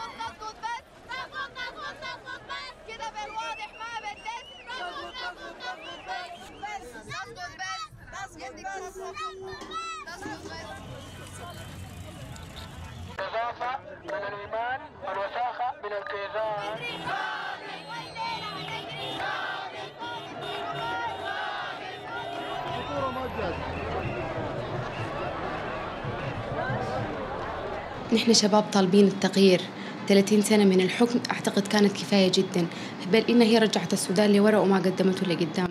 نقض بس، نقض بس كده بالواضح ما بدلت، نقض بس، نقض بس، نظافة من الإيمان والوساخة من الكيزان. نحن شباب طالبين التغيير. 30 سنة من الحكم أعتقد كانت كفاية جدا، بل إن هي رجعت السودان لورا وما قدمته لقدام.